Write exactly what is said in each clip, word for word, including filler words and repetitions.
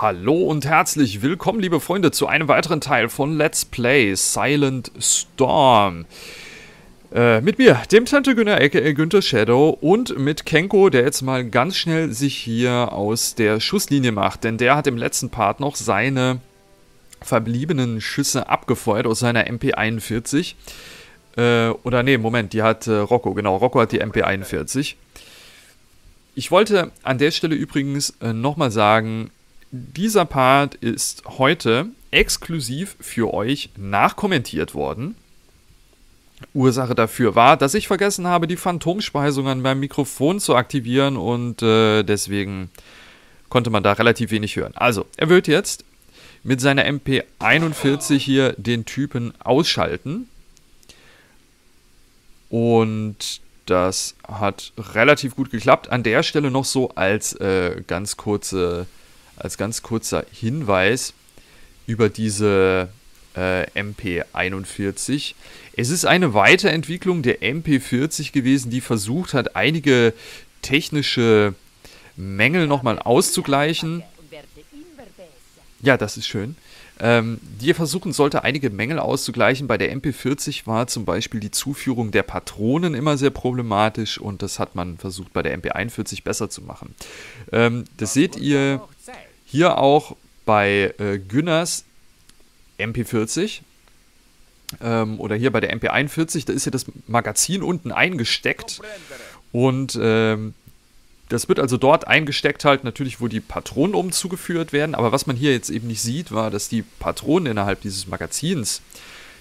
Hallo und herzlich willkommen, liebe Freunde, zu einem weiteren Teil von Let's Play Silent Storm. Äh, mit mir, dem Tante Günna, aka Günther Shadow, und mit Kenko, der jetzt mal ganz schnell sich hier aus der Schusslinie macht. Denn der hat im letzten Part noch seine verbliebenen Schüsse abgefeuert aus seiner M P einundvierzig. Äh, oder nee, Moment, die hat äh, Rocco, genau, Rocco hat die M P einundvierzig. Ich wollte an der Stelle übrigens äh, nochmal sagen, dieser Part ist heute exklusiv für euch nachkommentiert worden. Ursache dafür war, dass ich vergessen habe, die Phantomspeisungen beim Mikrofon zu aktivieren und äh, deswegen konnte man da relativ wenig hören. Also, er wird jetzt mit seiner M P einundvierzig hier den Typen ausschalten und das hat relativ gut geklappt. An der Stelle noch so als äh, ganz kurze... Als ganz kurzer Hinweis über diese äh, M P einundvierzig. Es ist eine Weiterentwicklung der M P vierzig gewesen, die versucht hat, einige technische Mängel nochmal auszugleichen. Ja, das ist schön. Ähm, die versuchen sollte, einige Mängel auszugleichen. Bei der M P vierzig war zum Beispiel die Zuführung der Patronen immer sehr problematisch und das hat man versucht, bei der M P einundvierzig besser zu machen. Ähm, das seht ihr hier auch bei äh, Günnas M P vierzig ähm, oder hier bei der M P einundvierzig, da ist ja das Magazin unten eingesteckt und ähm, das wird also dort eingesteckt halt natürlich, wo die Patronen oben zugeführt werden, aber was man hier jetzt eben nicht sieht, war, dass die Patronen innerhalb dieses Magazins,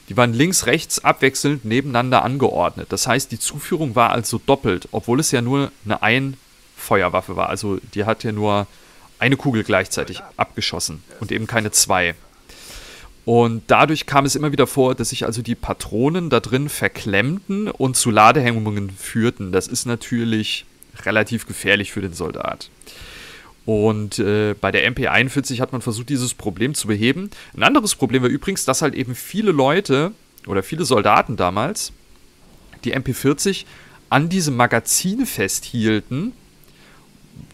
die waren links, rechts abwechselnd nebeneinander angeordnet. Das heißt, die Zuführung war also doppelt, obwohl es ja nur eine Ein-Feuerwaffe war, also die hat ja nur eine Kugel gleichzeitig abgeschossen und eben keine zwei. Und dadurch kam es immer wieder vor, dass sich also die Patronen da drin verklemmten und zu Ladehemmungen führten. Das ist natürlich relativ gefährlich für den Soldat. Und äh, bei der M P einundvierzig hat man versucht, dieses Problem zu beheben. Ein anderes Problem war übrigens, dass halt eben viele Leute oder viele Soldaten damals die M P vierzig an diesem Magazin festhielten,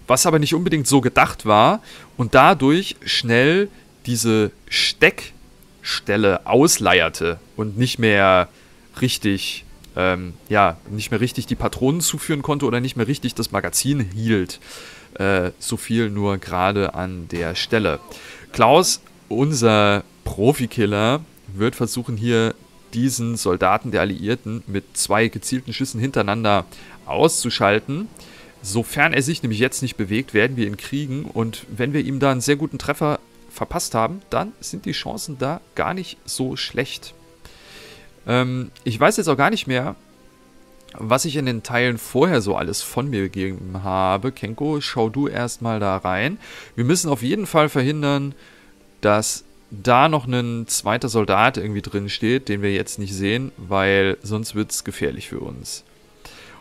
was aber nicht unbedingt so gedacht war und dadurch schnell diese Steckstelle ausleierte und nicht mehr richtig, ähm, ja, nicht mehr richtig die Patronen zuführen konnte oder nicht mehr richtig das Magazin hielt. Äh, so viel nur gerade an der Stelle. Klaus, unser Profikiller, wird versuchen, hier diesen Soldaten der Alliierten mit zwei gezielten Schüssen hintereinander auszuschalten. Sofern er sich nämlich jetzt nicht bewegt, werden wir ihn kriegen. Und wenn wir ihm da einen sehr guten Treffer verpasst haben, dann sind die Chancen da gar nicht so schlecht. Ähm, ich weiß jetzt auch gar nicht mehr, was ich in den Teilen vorher so alles von mir gegeben habe. Kenko, schau du erstmal da rein. Wir müssen auf jeden Fall verhindern, dass da noch ein zweiter Soldat irgendwie drin steht, den wir jetzt nicht sehen, weil sonst wird es gefährlich für uns.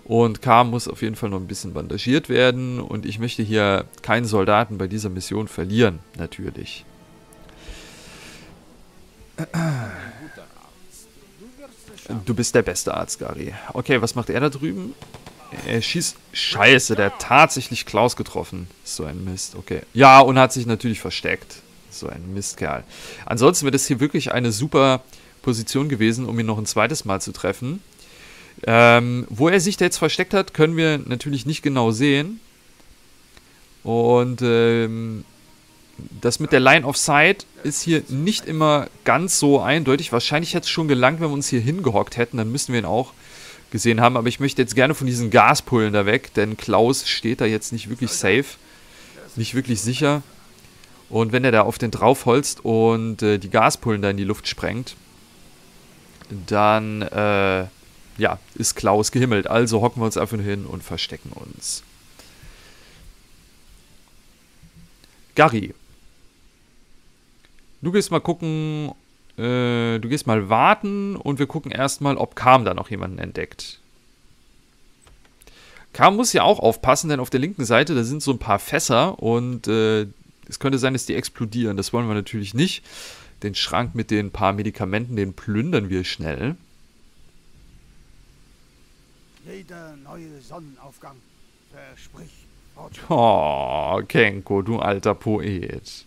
Und K muss auf jeden Fall noch ein bisschen bandagiert werden. Und ich möchte hier keinen Soldaten bei dieser Mission verlieren, natürlich. Du bist der beste Arzt, Gary. Okay, was macht er da drüben? Er schießt... Scheiße, der hat tatsächlich Klaus getroffen. So ein Mist, okay. Ja, und hat sich natürlich versteckt. So ein Mistkerl. Ansonsten wäre das hier wirklich eine super Position gewesen, um ihn noch ein zweites Mal zu treffen. Ähm, wo er sich da jetzt versteckt hat, können wir natürlich nicht genau sehen. Und ähm, das mit der Line of Sight ist hier nicht immer ganz so eindeutig. Wahrscheinlich hätte es schon gelangt, wenn wir uns hier hingehockt hätten. Dann müssten wir ihn auch gesehen haben. Aber ich möchte jetzt gerne von diesen Gaspullen da weg, denn Klaus steht da jetzt nicht wirklich safe. Nicht wirklich sicher. Und wenn er da auf den draufholzt und äh, die Gaspullen da in die Luft sprengt, dann... Äh, ja, ist Klaus gehimmelt. Also hocken wir uns einfach hin und verstecken uns. Gary. Du gehst mal gucken, äh, du gehst mal warten und wir gucken erstmal, ob Kam da noch jemanden entdeckt. Kam muss ja auch aufpassen, denn auf der linken Seite, da sind so ein paar Fässer und äh, es könnte sein, dass die explodieren. Das wollen wir natürlich nicht. Den Schrank mit den paar Medikamenten, den plündern wir schnell. Jeder neue Sonnenaufgang verspricht. Oh, Kenko, du alter Poet.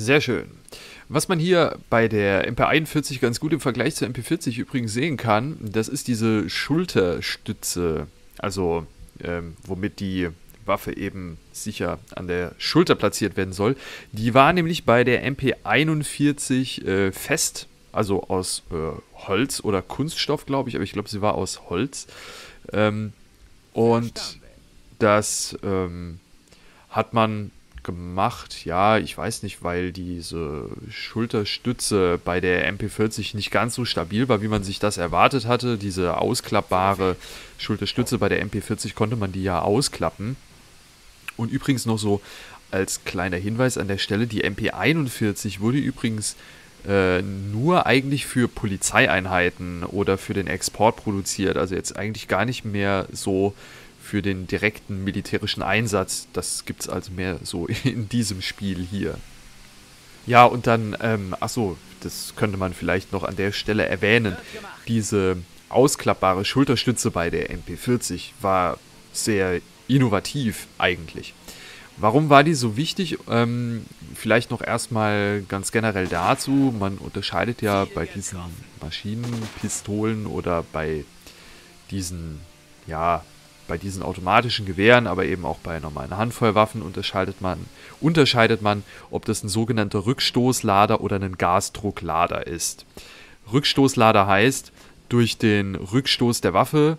Sehr schön. Was man hier bei der M P einundvierzig ganz gut im Vergleich zur M P vierzig übrigens sehen kann, das ist diese Schulterstütze, also ähm, womit die Waffe eben sicher an der Schulter platziert werden soll. Die war nämlich bei der M P einundvierzig äh, fest, also aus äh, Holz oder Kunststoff, glaube ich, aber ich glaube, sie war aus Holz. Ähm, und das ähm, hat man gemacht, ja, ich weiß nicht, weil diese Schulterstütze bei der M P vierzig nicht ganz so stabil war, wie man sich das erwartet hatte. Diese ausklappbare Schulterstütze bei der M P vierzig konnte man die ja ausklappen. Und übrigens noch so als kleiner Hinweis an der Stelle, die M P einundvierzig wurde übrigens äh, nur eigentlich für Polizeieinheiten oder für den Export produziert. Also jetzt eigentlich gar nicht mehr so für den direkten militärischen Einsatz. Das gibt es also mehr so in diesem Spiel hier. Ja, und dann, ähm, achso, das könnte man vielleicht noch an der Stelle erwähnen. Diese ausklappbare Schulterstütze bei der M P vierzig war sehr innovativ eigentlich. Warum war die so wichtig? Ähm, vielleicht noch erstmal ganz generell dazu. Man unterscheidet ja bei diesen Maschinenpistolen oder bei diesen, ja, bei diesen automatischen Gewehren, aber eben auch bei normalen Handfeuerwaffen unterscheidet man, unterscheidet man, ob das ein sogenannter Rückstoßlader oder ein Gasdrucklader ist. Rückstoßlader heißt, durch den Rückstoß der Waffe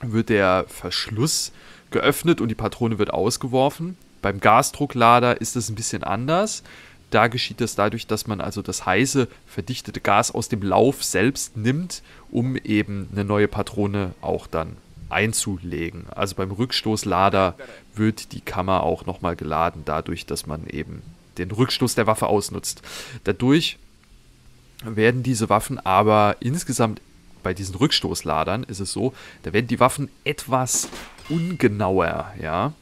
wird der Verschluss geöffnet und die Patrone wird ausgeworfen. Beim Gasdrucklader ist das ein bisschen anders. Da geschieht das dadurch, dass man also das heiße, verdichtete Gas aus dem Lauf selbst nimmt, um eben eine neue Patrone auch dann einzulegen. Also beim Rückstoßlader wird die Kammer auch nochmal geladen, dadurch, dass man eben den Rückstoß der Waffe ausnutzt. Dadurch werden diese Waffen aber insgesamt, bei diesen Rückstoßladern ist es so, da werden die Waffen etwas ungenauer, ja.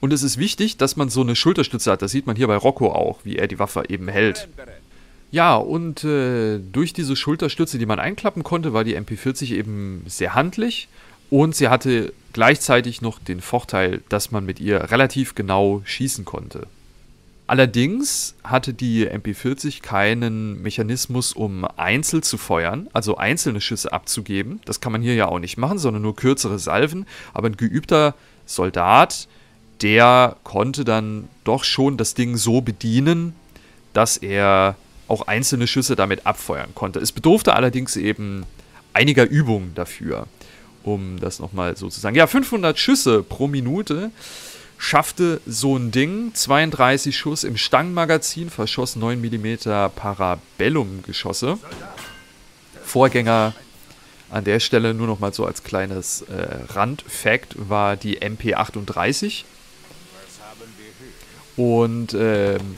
Und es ist wichtig, dass man so eine Schulterstütze hat. Das sieht man hier bei Rocco auch, wie er die Waffe eben hält. Ja, und äh, durch diese Schulterstütze, die man einklappen konnte, war die M P vierzig eben sehr handlich. Und sie hatte gleichzeitig noch den Vorteil, dass man mit ihr relativ genau schießen konnte. Allerdings hatte die M P vierzig keinen Mechanismus, um einzeln zu feuern, also einzelne Schüsse abzugeben. Das kann man hier ja auch nicht machen, sondern nur kürzere Salven. Aber ein geübter Soldat, der konnte dann doch schon das Ding so bedienen, dass er auch einzelne Schüsse damit abfeuern konnte. Es bedurfte allerdings eben einiger Übung dafür, um das nochmal so zu sagen. Ja, fünfhundert Schüsse pro Minute schaffte so ein Ding. zweiunddreißig Schuss im Stangenmagazin, verschoss neun Millimeter Parabellum-Geschosse. Vorgänger an der Stelle nur nochmal so als kleines äh, Randfact war die M P achtunddreißig. Und ähm,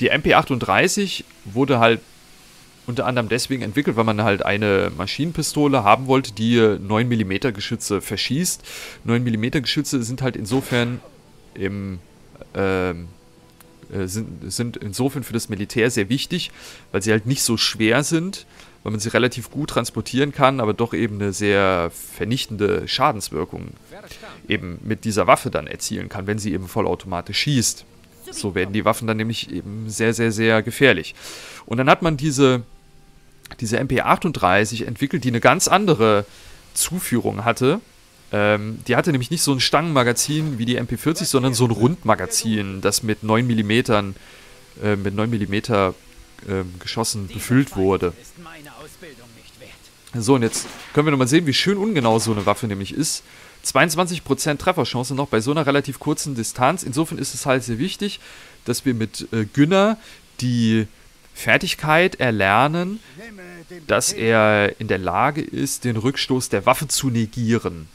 die M P achtunddreißig wurde halt unter anderem deswegen entwickelt, weil man halt eine Maschinenpistole haben wollte, die neun Millimeter Geschütze verschießt. neun Millimeter Geschütze sind halt insofern im, äh, sind, sind insofern für das Militär sehr wichtig, weil sie halt nicht so schwer sind, weil man sie relativ gut transportieren kann, aber doch eben eine sehr vernichtende Schadenswirkung eben mit dieser Waffe dann erzielen kann, wenn sie eben vollautomatisch schießt. So werden die Waffen dann nämlich eben sehr, sehr, sehr gefährlich. Und dann hat man diese, diese M P achtunddreißig entwickelt, die eine ganz andere Zuführung hatte. Ähm, die hatte nämlich nicht so ein Stangenmagazin wie die M P vierzig, sondern so ein Rundmagazin, das mit neun Millimeter, äh, mit neun Millimeter äh, Geschossen befüllt wurde. So, und jetzt können wir nochmal sehen, wie schön ungenau so eine Waffe nämlich ist. zweiundzwanzig Prozent Trefferchance noch bei so einer relativ kurzen Distanz. Insofern ist es halt sehr wichtig, dass wir mit äh, Günna die Fertigkeit erlernen, dass er in der Lage ist, den Rückstoß der Waffe zu negieren.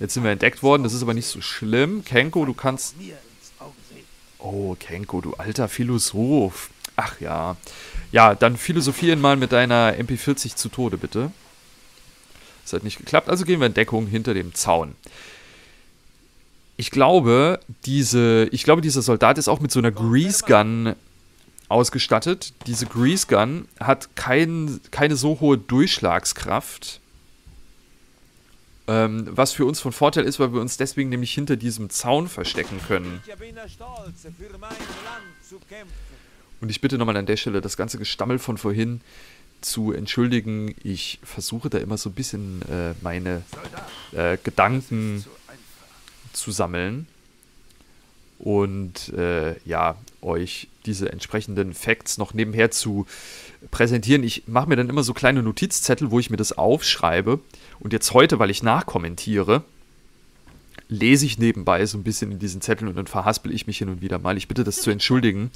Jetzt sind wir entdeckt worden, das ist aber nicht so schlimm. Kenko, du kannst... Oh, Kenko, du alter Philosoph. Ach ja. Ja, dann philosophieren mal mit deiner M P vierzig zu Tode, bitte. Das hat nicht geklappt, also gehen wir in Deckung hinter dem Zaun. Ich glaube, diese, ich glaube, dieser Soldat ist auch mit so einer Grease Gun ausgestattet. Diese Grease Gun hat kein, keine so hohe Durchschlagskraft Ähm, was für uns von Vorteil ist, weil wir uns deswegen nämlich hinter diesem Zaun verstecken können. Und ich bitte nochmal an der Stelle das ganze Gestammel von vorhin zu entschuldigen. Ich versuche da immer so ein bisschen äh, meine äh, Gedanken zu sammeln. Und äh, ja, euch diese entsprechenden Facts noch nebenher zu präsentieren. Ich mache mir dann immer so kleine Notizzettel, wo ich mir das aufschreibe. Und jetzt heute, weil ich nachkommentiere, lese ich nebenbei so ein bisschen in diesen Zetteln und dann verhaspel ich mich hin und wieder mal. Ich bitte das zu entschuldigen.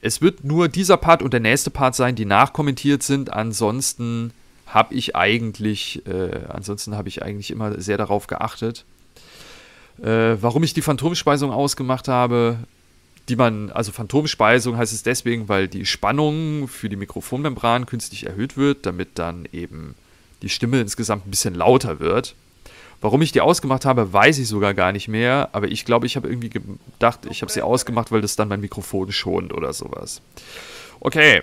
Es wird nur dieser Part und der nächste Part sein, die nachkommentiert sind. Ansonsten habe ich eigentlich, äh, ansonsten habe ich eigentlich immer sehr darauf geachtet. Äh, warum ich die Phantomspeisung ausgemacht habe, die man, also Phantomspeisung heißt es deswegen, weil die Spannung für die Mikrofonmembran künstlich erhöht wird, damit dann eben die Stimme insgesamt ein bisschen lauter wird. Warum ich die ausgemacht habe, weiß ich sogar gar nicht mehr, aber ich glaube, ich habe irgendwie gedacht, ich habe sie ausgemacht, weil das dann mein Mikrofon schont oder sowas. Okay,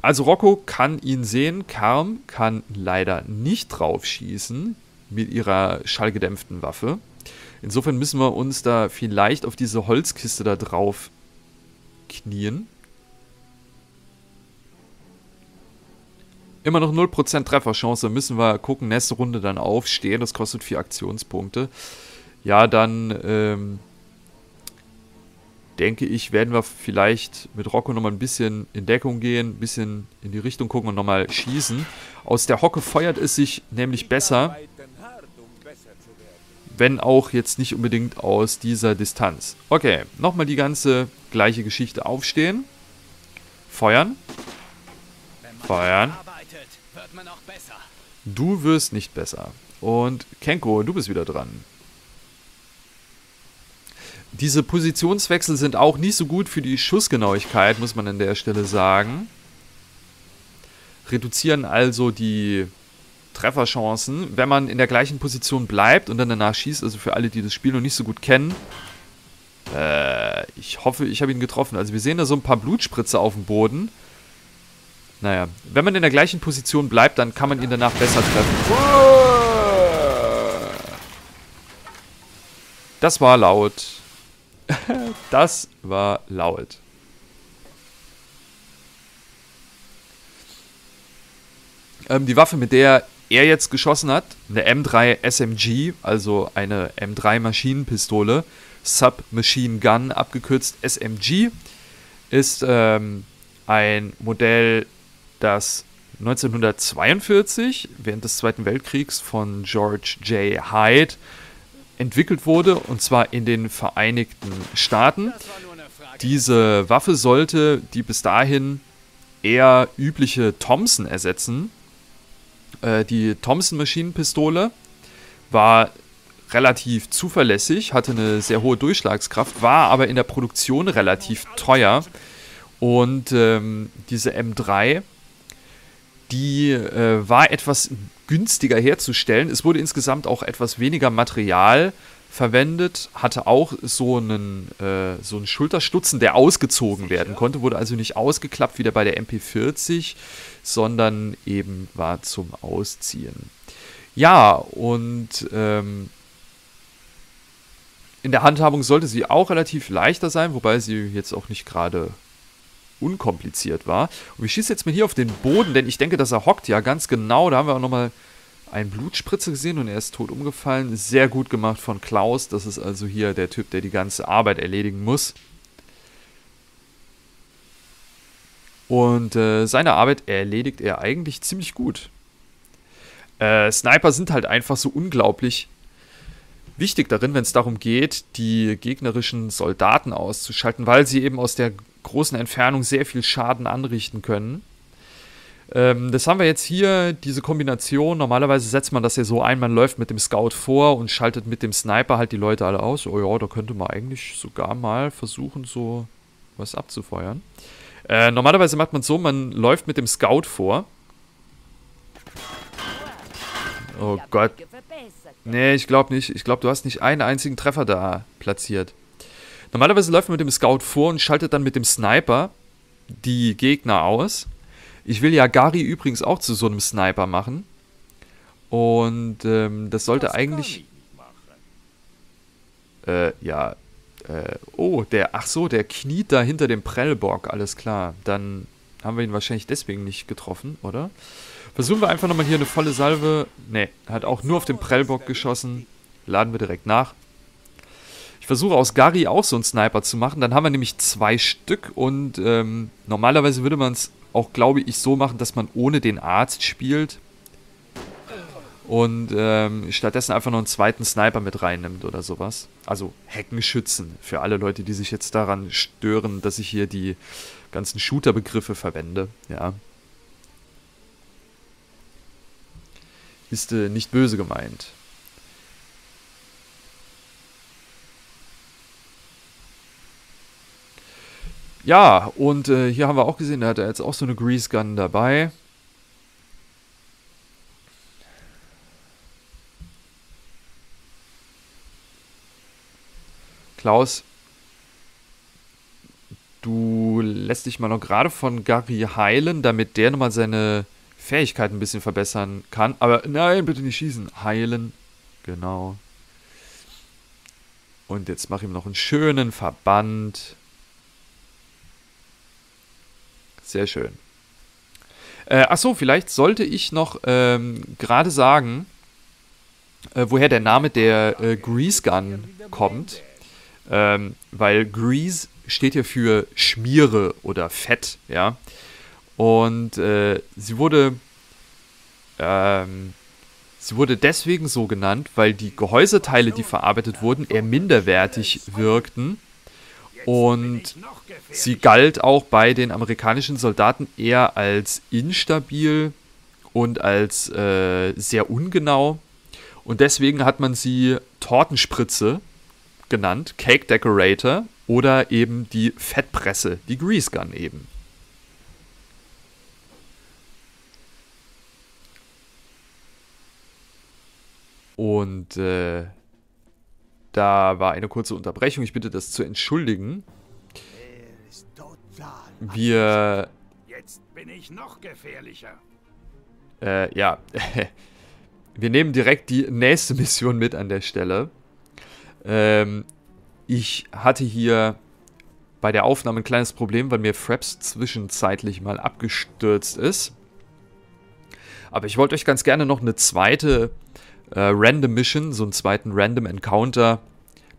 also Rocco kann ihn sehen, Carm kann leider nicht drauf schießen mit ihrer schallgedämpften Waffe. Insofern müssen wir uns da vielleicht auf diese Holzkiste da drauf knien. Immer noch null Prozent Trefferchance, müssen wir gucken, nächste Runde dann aufstehen, das kostet vier Aktionspunkte. Ja, dann ähm, denke ich, werden wir vielleicht mit Rocco nochmal ein bisschen in Deckung gehen, ein bisschen in die Richtung gucken und nochmal schießen. Aus der Hocke feuert es sich nämlich besser. Wenn auch jetzt nicht unbedingt aus dieser Distanz. Okay, nochmal die ganze gleiche Geschichte aufstehen. Feuern. Feuern. Du wirst nicht besser. Und Kenko, du bist wieder dran. Diese Positionswechsel sind auch nicht so gut für die Schussgenauigkeit, muss man an der Stelle sagen. Reduzieren also die Trefferchancen, wenn man in der gleichen Position bleibt und dann danach schießt, also für alle, die das Spiel noch nicht so gut kennen. Äh, ich hoffe, ich habe ihn getroffen. Also wir sehen da so ein paar Blutspritze auf dem Boden. Naja, wenn man in der gleichen Position bleibt, dann kann man ihn danach besser treffen. Das war laut. Das war laut. Ähm, die Waffe, mit der er jetzt geschossen hat, eine M drei S M G, also eine M drei Maschinenpistole, Submachine Gun, abgekürzt S M G, ist ähm, ein Modell, das neunzehnhundertzweiundvierzig während des Zweiten Weltkriegs von George J. Hyde entwickelt wurde, und zwar in den Vereinigten Staaten. Diese Waffe sollte die bis dahin eher übliche Thompson ersetzen. Die Thompson-Maschinenpistole war relativ zuverlässig, hatte eine sehr hohe Durchschlagskraft, war aber in der Produktion relativ teuer. Und ähm, diese M drei, die äh, war etwas günstiger herzustellen. Es wurde insgesamt auch etwas weniger Material verwendet, hatte auch so einen, äh, so einen Schulterstutzen, der ausgezogen werden konnte, wurde also nicht ausgeklappt wie der bei der M P vierzig, sondern eben war zum Ausziehen. Ja, und ähm, in der Handhabung sollte sie auch relativ leichter sein, wobei sie jetzt auch nicht gerade unkompliziert war. Und ich schieße jetzt mal hier auf den Boden, denn ich denke, dass er hockt. Ja, ganz genau, da haben wir auch nochmal einen Blutspritze gesehen und er ist tot umgefallen. Sehr gut gemacht von Klaus. Das ist also hier der Typ, der die ganze Arbeit erledigen muss. Und äh, seine Arbeit erledigt er eigentlich ziemlich gut. Äh, Sniper sind halt einfach so unglaublich wichtig darin, wenn es darum geht, die gegnerischen Soldaten auszuschalten, weil sie eben aus der großen Entfernung sehr viel Schaden anrichten können. Das haben wir jetzt hier, diese Kombination. Normalerweise setzt man das ja so ein, man läuft mit dem Scout vor und schaltet mit dem Sniper halt die Leute alle aus. Oh ja, da könnte man eigentlich sogar mal versuchen, so was abzufeuern. Äh, normalerweise macht man es so, man läuft mit dem Scout vor. Oh Gott. Nee, ich glaube nicht. Ich glaube, du hast nicht einen einzigen Treffer da platziert. Normalerweise läuft man mit dem Scout vor und schaltet dann mit dem Sniper die Gegner aus. Ich will ja Gary übrigens auch zu so einem Sniper machen. Und ähm, das sollte das eigentlich... Äh, ja. Äh, oh, der... Ach so, der kniet da hinter dem Prellbock, alles klar. Dann haben wir ihn wahrscheinlich deswegen nicht getroffen, oder? Versuchen wir einfach nochmal hier eine volle Salve. Ne, hat auch nur auf den Prellbock geschossen. Laden wir direkt nach. Ich versuche aus Gary auch so einen Sniper zu machen. Dann haben wir nämlich zwei Stück. Und ähm, normalerweise würde man es auch, glaube ich, so machen, dass man ohne den Arzt spielt. Und ähm, stattdessen einfach noch einen zweiten Sniper mit reinnimmt oder sowas. Also Heckenschützen. Für alle Leute, die sich jetzt daran stören, dass ich hier die ganzen Shooter-Begriffe verwende. Ja. Ist äh, nicht böse gemeint. Ja, und äh, hier haben wir auch gesehen, da hat er jetzt auch so eine Grease Gun dabei. Klaus, du lässt dich mal noch gerade von Gary heilen, damit der nochmal seine Fähigkeiten ein bisschen verbessern kann. Aber nein, bitte nicht schießen. Heilen. Genau. Und jetzt mach ihm noch einen schönen Verband. Sehr schön. Äh, achso, vielleicht sollte ich noch ähm, gerade sagen, äh, woher der Name der äh, Grease Gun kommt. Ähm, weil Grease steht hier für Schmiere oder Fett, ja. Und äh, sie wurde ähm, sie wurde deswegen so genannt, weil die Gehäuseteile, die verarbeitet wurden, eher minderwertig wirkten. Und sie galt auch bei den amerikanischen Soldaten eher als instabil und als äh, sehr ungenau. Und deswegen hat man sie Tortenspritze genannt, Cake Decorator oder eben die Fettpresse, die Grease Gun eben. Und äh, da war eine kurze Unterbrechung, ich bitte das zu entschuldigen. Wir... Jetzt bin ich noch gefährlicher. Äh, ja. Wir nehmen direkt die nächste Mission mit an der Stelle. Ähm, ich hatte hier bei der Aufnahme ein kleines Problem, weil mir Fraps zwischenzeitlich mal abgestürzt ist. Aber ich wollte euch ganz gerne noch eine zweite äh, Random Mission, so einen zweiten Random Encounter,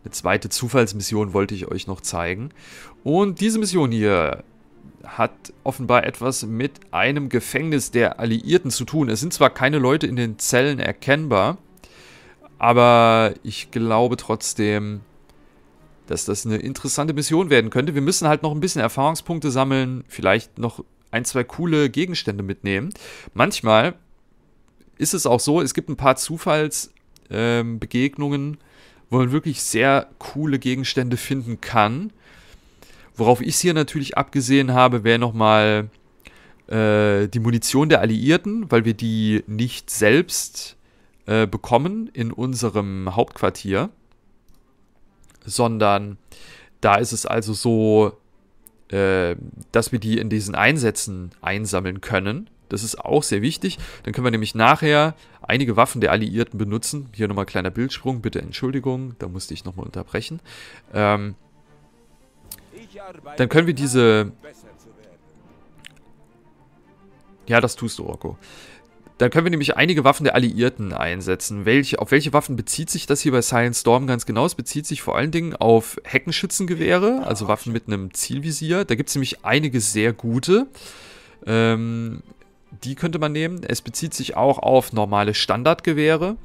eine zweite Zufallsmission wollte ich euch noch zeigen. Und diese Mission hier hat offenbar etwas mit einem Gefängnis der Alliierten zu tun. Es sind zwar keine Leute in den Zellen erkennbar, aber ich glaube trotzdem, dass das eine interessante Mission werden könnte. Wir müssen halt noch ein bisschen Erfahrungspunkte sammeln, vielleicht noch ein, zwei coole Gegenstände mitnehmen. Manchmal ist es auch so, es gibt ein paar Zufallsbegegnungen, ähm, wo man wirklich sehr coole Gegenstände finden kann. Worauf ich es hier natürlich abgesehen habe, wäre nochmal äh, die Munition der Alliierten, weil wir die nicht selbst bekommen in unserem Hauptquartier, sondern da ist es also so, äh, dass wir die in diesen Einsätzen einsammeln können. Das ist auch sehr wichtig. Dann können wir nämlich nachher einige Waffen der Alliierten benutzen. Hier nochmal kleiner Bildsprung, bitte Entschuldigung, da musste ich nochmal unterbrechen. Ähm, dann können wir diese... Ja, das tust du, Rocco. Dann können wir nämlich einige Waffen der Alliierten einsetzen. Welche, auf welche Waffen bezieht sich das hier bei Silent Storm ganz genau? Es bezieht sich vor allen Dingen auf Heckenschützengewehre, also Waffen mit einem Zielvisier. Da gibt es nämlich einige sehr gute. Ähm, die könnte man nehmen. Es bezieht sich auch auf normale Standardgewehre.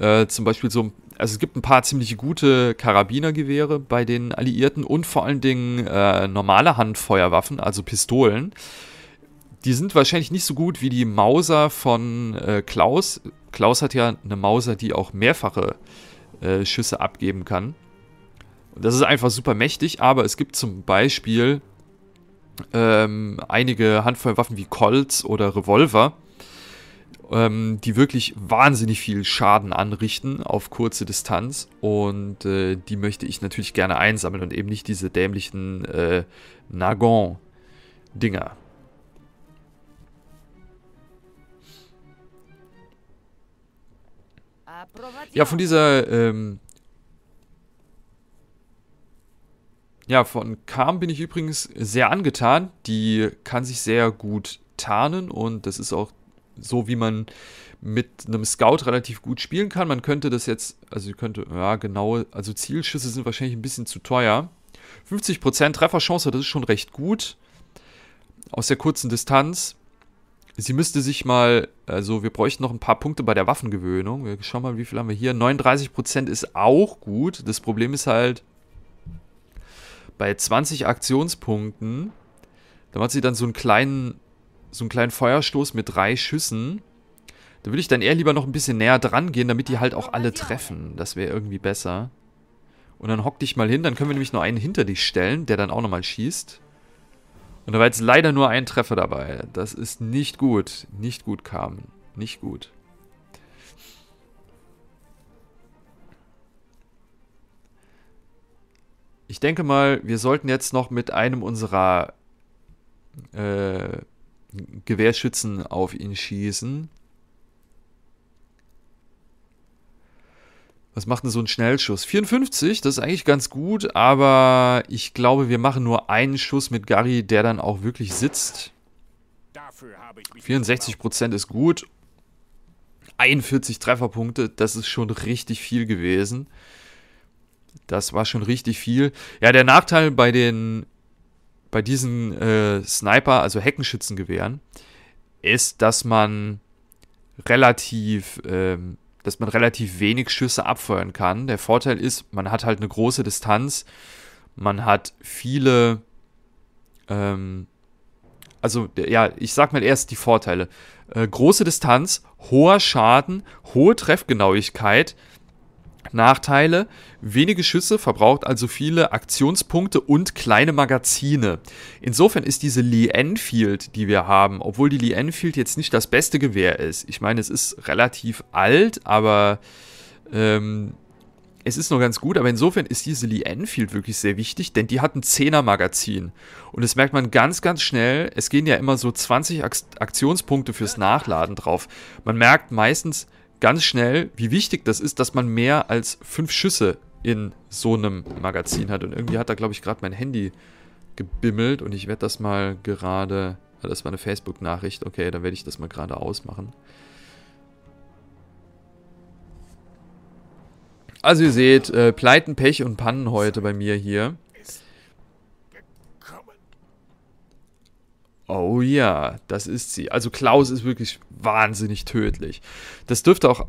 Äh, zum Beispiel so, also es gibt ein paar ziemlich gute Karabinergewehre bei den Alliierten und vor allen Dingen äh, normale Handfeuerwaffen, also Pistolen. Die sind wahrscheinlich nicht so gut wie die Mauser von äh, Klaus. Klaus hat ja eine Mauser, die auch mehrfache äh, Schüsse abgeben kann. Und das ist einfach super mächtig, aber es gibt zum Beispiel ähm, einige Handfeuerwaffen wie Colts oder Revolver, ähm, die wirklich wahnsinnig viel Schaden anrichten auf kurze Distanz. Und äh, die möchte ich natürlich gerne einsammeln und eben nicht diese dämlichen äh, Nagon-Dinger. Ja, von dieser, ähm... ja, von Carmen bin ich übrigens sehr angetan. Die kann sich sehr gut tarnen und das ist auch so, wie man mit einem Scout relativ gut spielen kann. Man könnte das jetzt, also könnte, ja genau, also Zielschüsse sind wahrscheinlich ein bisschen zu teuer. fünfzig Prozent Trefferchance, das ist schon recht gut. Aus der kurzen Distanz. Sie müsste sich mal, also wir bräuchten noch ein paar Punkte bei der Waffengewöhnung. Wir schauen mal, wie viel haben wir hier. neununddreißig Prozent ist auch gut. Das Problem ist halt, bei zwanzig Aktionspunkten, da macht sie dann so einen kleinen, so einen kleinen Feuerstoß mit drei Schüssen. Da würde ich dann eher lieber noch ein bisschen näher dran gehen, damit die halt auch alle treffen. Das wäre irgendwie besser. Und dann hock dich mal hin, dann können wir nämlich nur einen hinter dich stellen, der dann auch nochmal schießt. Und da war jetzt leider nur ein Treffer dabei. Das ist nicht gut. Nicht gut, Carmen. Nicht gut. Ich denke mal, wir sollten jetzt noch mit einem unserer äh, Gewehrschützen auf ihn schießen. Was macht denn so ein Schnellschuss? vierundfünfzig, das ist eigentlich ganz gut, aber ich glaube, wir machen nur einen Schuss mit Gary, der dann auch wirklich sitzt. vierundsechzig Prozent ist gut. einundvierzig Trefferpunkte, das ist schon richtig viel gewesen. Das war schon richtig viel. Ja, der Nachteil bei den, bei diesen äh, Sniper, also Heckenschützengewehren, ist, dass man relativ... Ähm, dass man relativ wenig Schüsse abfeuern kann. Der Vorteil ist, man hat halt eine große Distanz, man hat viele, ähm, also ja, ich sag mal erst die Vorteile. Äh, große Distanz, hoher Schaden, hohe Treffgenauigkeit, Nachteile, wenige Schüsse, verbraucht also viele Aktionspunkte und kleine Magazine. Insofern ist diese Lee-Enfield, die wir haben, obwohl die Lee-Enfield jetzt nicht das beste Gewehr ist. Ich meine, es ist relativ alt, aber ähm, es ist noch ganz gut. Aber insofern ist diese Lee-Enfield wirklich sehr wichtig, denn die hat ein zehner Magazin. Und das merkt man ganz, ganz schnell. Es gehen ja immer so zwanzig Aktionspunkte fürs Nachladen drauf. Man merkt meistens ganz schnell, wie wichtig das ist, dass man mehr als fünf Schüsse in so einem Magazin hat. Und irgendwie hat da, glaube ich, gerade mein Handy gebimmelt. Und ich werde das mal gerade... Ah, das war eine Facebook-Nachricht. Okay, dann werde ich das mal gerade ausmachen. Also ihr seht, äh, Pleiten, Pech und Pannen heute bei mir hier. Oh ja, das ist sie. Also Klaus ist wirklich wahnsinnig tödlich. Das dürfte auch...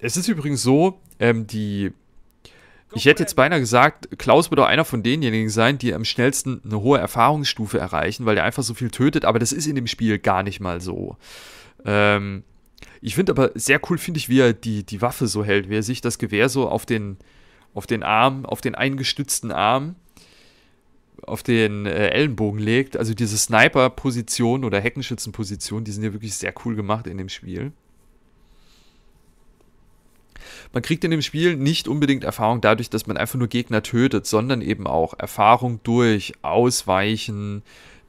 Es ist übrigens so, ähm, die... Ich hätte jetzt beinahe gesagt, Klaus wird auch einer von denjenigen sein, die am schnellsten eine hohe Erfahrungsstufe erreichen, weil der einfach so viel tötet, aber das ist in dem Spiel gar nicht mal so. Ähm, ich finde aber sehr cool, finde ich, wie er die, die Waffe so hält, wie er sich das Gewehr so auf den, auf den Arm, auf den eingestützten Arm... auf den äh, Ellenbogen legt. Also diese Sniper-Position oder Heckenschützen-Position, die sind ja wirklich sehr cool gemacht in dem Spiel. Man kriegt in dem Spiel nicht unbedingt Erfahrung dadurch, dass man einfach nur Gegner tötet, sondern eben auch Erfahrung durch Ausweichen,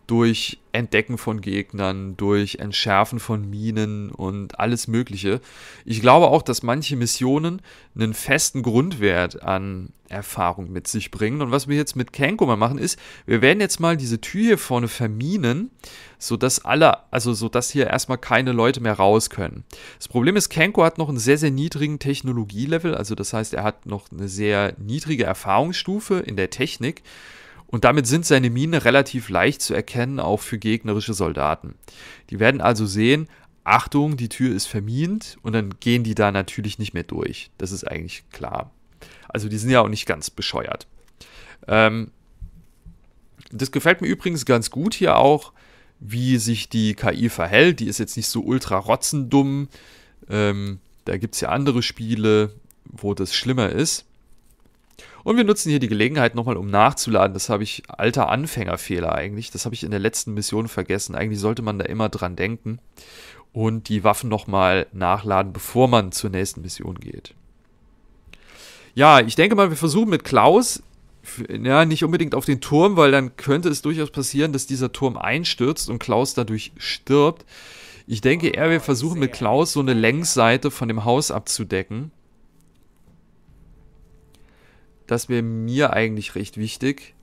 durch Entdecken von Gegnern, durch Entschärfen von Minen und alles Mögliche. Ich glaube auch, dass manche Missionen einen festen Grundwert an Erfahrung mit sich bringen. Und was wir jetzt mit Kenko mal machen ist, wir werden jetzt mal diese Tür hier vorne verminen, sodass alle, also sodass hier erstmal keine Leute mehr raus können. Das Problem ist, Kenko hat noch einen sehr, sehr niedrigen Technologielevel, also das heißt, er hat noch eine sehr niedrige Erfahrungsstufe in der Technik. Und damit sind seine Minen relativ leicht zu erkennen, auch für gegnerische Soldaten. Die werden also sehen, Achtung, die Tür ist vermint und dann gehen die da natürlich nicht mehr durch. Das ist eigentlich klar. Also die sind ja auch nicht ganz bescheuert. Ähm, das gefällt mir übrigens ganz gut hier auch, wie sich die K I verhält. Die ist jetzt nicht so ultra rotzendumm. Ähm, da gibt es ja andere Spiele, wo das schlimmer ist. Und wir nutzen hier die Gelegenheit nochmal, um nachzuladen. Das habe ich, alter Anfängerfehler eigentlich. Das habe ich in der letzten Mission vergessen. Eigentlich sollte man da immer dran denken und die Waffen nochmal nachladen, bevor man zur nächsten Mission geht. Ja, ich denke mal, wir versuchen mit Klaus, ja, nicht unbedingt auf den Turm, weil dann könnte es durchaus passieren, dass dieser Turm einstürzt und Klaus dadurch stirbt. Ich denke eher, wir versuchen mit Klaus so eine Längsseite von dem Haus abzudecken. Das wäre mir eigentlich recht wichtig.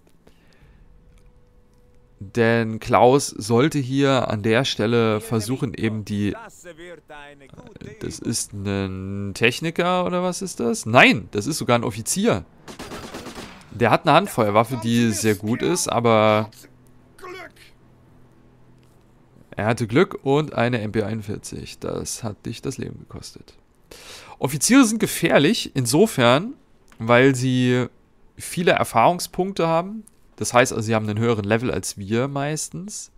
Denn Klaus sollte hier an der Stelle versuchen, eben die... Das ist ein Techniker oder was ist das? Nein, das ist sogar ein Offizier. Der hat eine Handfeuerwaffe, die sehr gut ist, aber... Er hatte Glück und eine M P einundvierzig. Das hat dich das Leben gekostet. Offiziere sind gefährlich insofern, weil sie viele Erfahrungspunkte haben. Das heißt also, sie haben einen höheren Level als wir meistens.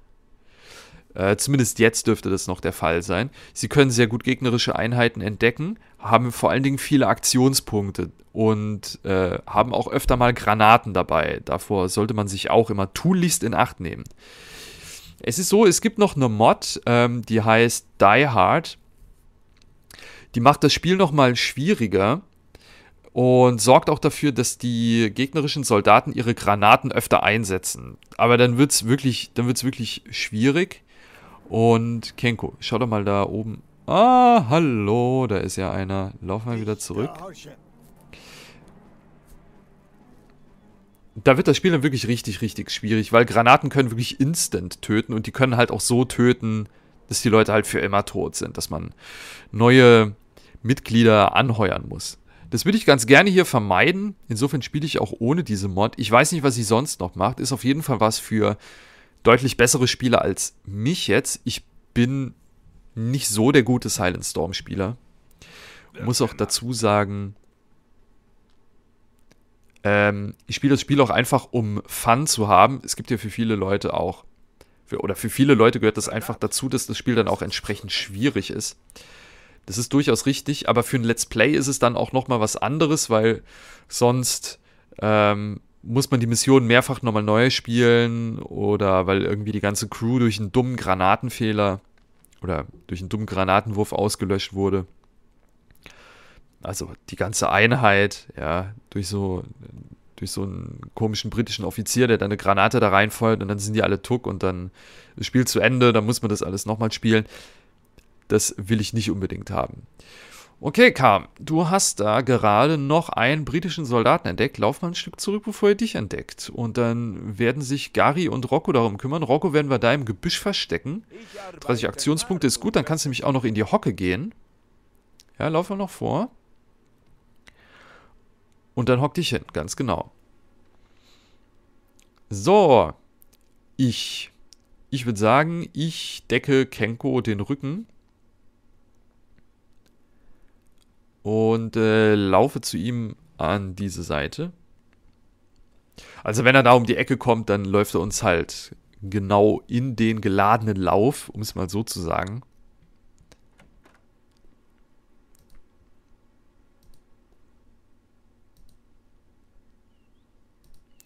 Äh, zumindest jetzt dürfte das noch der Fall sein. Sie können sehr gut gegnerische Einheiten entdecken, haben vor allen Dingen viele Aktionspunkte und äh, haben auch öfter mal Granaten dabei. Davor sollte man sich auch immer tunlichst in Acht nehmen. Es ist so, es gibt noch eine Mod, ähm, die heißt Die Hard. Die macht das Spiel nochmal schwieriger und sorgt auch dafür, dass die gegnerischen Soldaten ihre Granaten öfter einsetzen. Aber dann wird es wirklich, dann wird's wirklich schwierig. Und Kenko, schau doch mal da oben. Ah, hallo, da ist ja einer. Lauf mal wieder zurück. Da wird das Spiel dann wirklich richtig, richtig schwierig, weil Granaten können wirklich instant töten und die können halt auch so töten, dass die Leute halt für immer tot sind, dass man neue Mitglieder anheuern muss. Das würde ich ganz gerne hier vermeiden. Insofern spiele ich auch ohne diese Mod. Ich weiß nicht, was sie sonst noch macht. Ist auf jeden Fall was für deutlich bessere Spieler als mich jetzt. Ich bin nicht so der gute Silent Storm Spieler. Muss auch dazu sagen... Ähm, ich spiele das Spiel auch einfach, um Fun zu haben. Es gibt ja für viele Leute auch... Für, oder für viele Leute gehört das einfach dazu, dass das Spiel dann auch entsprechend schwierig ist. Das ist durchaus richtig, aber für ein Let's Play ist es dann auch nochmal was anderes, weil sonst ähm, muss man die Mission mehrfach nochmal neu spielen oder weil irgendwie die ganze Crew durch einen dummen Granatenfehler oder durch einen dummen Granatenwurf ausgelöscht wurde. Also die ganze Einheit, ja, durch so, durch so einen komischen britischen Offizier, der dann eine Granate da reinfeuert und dann sind die alle tuck und dann das Spiel zu Ende, dann muss man das alles nochmal spielen. Das will ich nicht unbedingt haben. Okay, Kam, du hast da gerade noch einen britischen Soldaten entdeckt. Lauf mal ein Stück zurück, bevor er dich entdeckt. Und dann werden sich Gary und Rocco darum kümmern. Rocco werden wir da im Gebüsch verstecken. dreißig Aktionspunkte ist gut, dann kannst du nämlich auch noch in die Hocke gehen. Ja, lauf mal noch vor. Und dann hock dich hin, ganz genau. So, ich... Ich würde sagen, ich decke Kenko den Rücken und äh, laufe zu ihm an diese Seite. Also wenn er da um die Ecke kommt, dann läuft er uns halt genau in den geladenen Lauf, um es mal so zu sagen.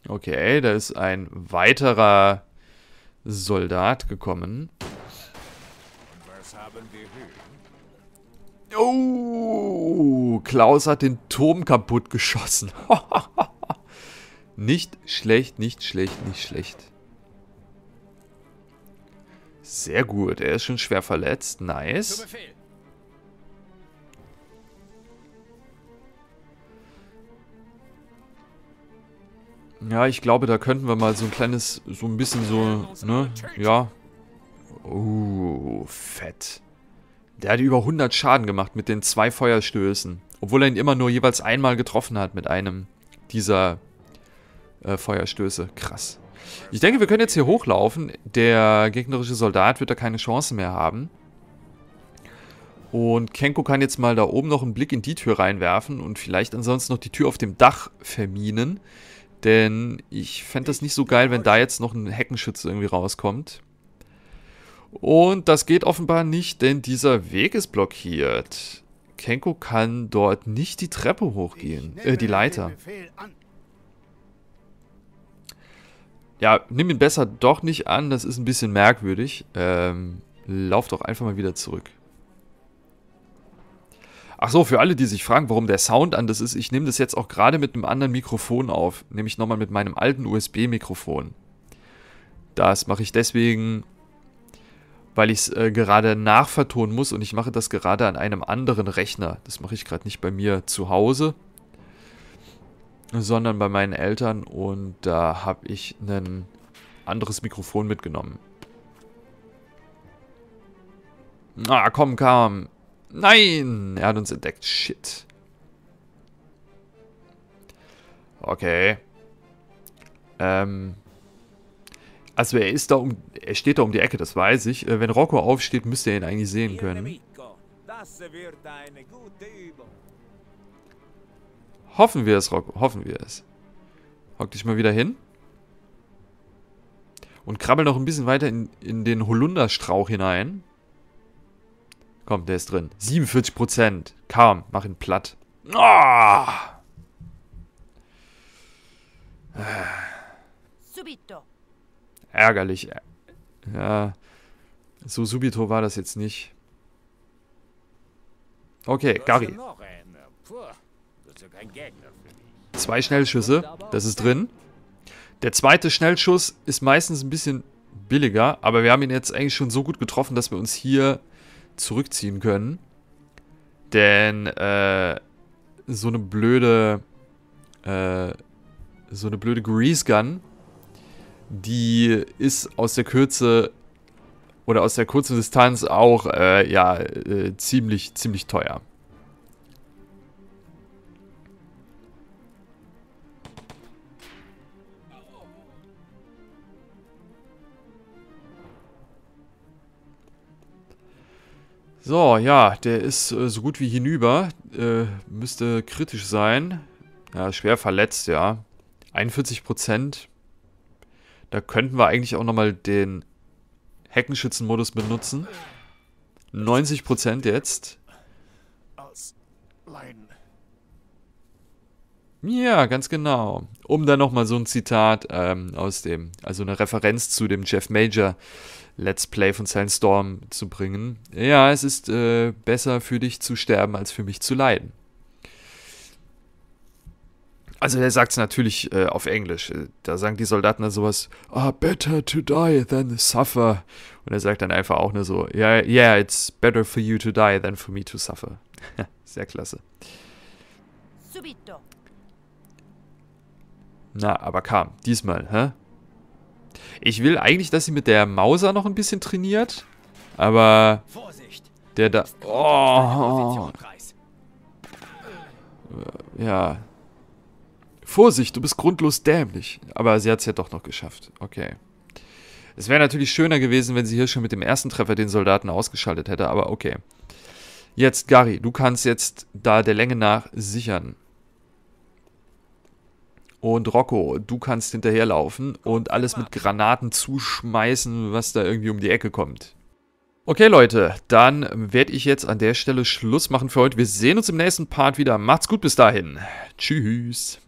Okay, da ist ein weiterer... Soldat gekommen. Was haben wir hier? Oh, Klaus hat den Turm kaputt geschossen. Nicht schlecht, nicht schlecht, nicht schlecht. Sehr gut, er ist schon schwer verletzt. Nice. Ja, ich glaube, da könnten wir mal so ein kleines, so ein bisschen so, ne, ja. Oh, fett. Der hat über hundert Schaden gemacht mit den zwei Feuerstößen. Obwohl er ihn immer nur jeweils einmal getroffen hat mit einem dieser äh, Feuerstöße. Krass. Ich denke, wir können jetzt hier hochlaufen. Der gegnerische Soldat wird da keine Chance mehr haben. Und Kenko kann jetzt mal da oben noch einen Blick in die Tür reinwerfen und vielleicht ansonsten noch die Tür auf dem Dach verminen. Denn ich fände das nicht so geil, wenn da jetzt noch ein Heckenschütze irgendwie rauskommt. Und das geht offenbar nicht, denn dieser Weg ist blockiert. Kenko kann dort nicht die Treppe hochgehen. Äh, die Leiter. Ja, nimm ihn besser doch nicht an, das ist ein bisschen merkwürdig. Ähm, lauf doch einfach mal wieder zurück. Ach so, für alle, die sich fragen, warum der Sound anders ist, ich nehme das jetzt auch gerade mit einem anderen Mikrofon auf. Nämlich nochmal mit meinem alten U S B-Mikrofon. Das mache ich deswegen, weil ich es äh, gerade nachvertonen muss und ich mache das gerade an einem anderen Rechner. Das mache ich gerade nicht bei mir zu Hause. sondern bei meinen Eltern, und da habe ich ein anderes Mikrofon mitgenommen. Ah, komm, komm. Nein, er hat uns entdeckt. Shit. Okay. Ähm. Also er ist da um, er steht da um die Ecke, das weiß ich. Wenn Rocco aufsteht, müsst ihr ihn eigentlich sehen können. Hoffen wir es, Rocco, hoffen wir es. Hock dich mal wieder hin. Und krabbel noch ein bisschen weiter in, in den Holunderstrauch hinein. Komm, der ist drin. siebenundvierzig Prozent. Kam, mach ihn platt. Oh! Subito. Ärgerlich. Ja, so subito war das jetzt nicht. Okay, Gary. Zwei Schnellschüsse, das ist drin. Der zweite Schnellschuss ist meistens ein bisschen billiger, aber wir haben ihn jetzt eigentlich schon so gut getroffen, dass wir uns hier zurückziehen können. Denn äh, so eine blöde äh, so eine blöde Grease Gun, die ist aus der Kürze oder aus der kurzen Distanz auch äh, ja äh, ziemlich ziemlich teuer. So, ja, der ist äh, so gut wie hinüber. Äh, müsste kritisch sein. Ja, schwer verletzt, ja. einundvierzig Prozent. Da könnten wir eigentlich auch nochmal den Heckenschützenmodus benutzen. neunzig Prozent jetzt. Ja, ganz genau. Um dann nochmal so ein Zitat ähm, aus dem, also eine Referenz zu dem Jeff Major Let's Play von Silent Storm zu bringen. Ja, es ist äh, besser für dich zu sterben, als für mich zu leiden. Also der sagt es natürlich äh, auf Englisch. Da sagen die Soldaten dann sowas, ah, better to die than suffer. Und er sagt dann einfach auch nur so, yeah, yeah, it's better for you to die than for me to suffer. Sehr klasse. Subito. Na, aber kam. Diesmal, hä? Ich will eigentlich, dass sie mit der Mauser noch ein bisschen trainiert, aber der da... Oh. Ja. Vorsicht, du bist grundlos dämlich. Aber sie hat es ja doch noch geschafft. Okay. Es wäre natürlich schöner gewesen, wenn sie hier schon mit dem ersten Treffer den Soldaten ausgeschaltet hätte, aber okay. Jetzt, Gary, du kannst jetzt da der Länge nach sichern. Und Rocco, du kannst hinterherlaufen und alles mit Granaten zuschmeißen, was da irgendwie um die Ecke kommt. Okay, Leute, dann werde ich jetzt an der Stelle Schluss machen für heute. Wir sehen uns im nächsten Part wieder. Macht's gut bis dahin. Tschüss.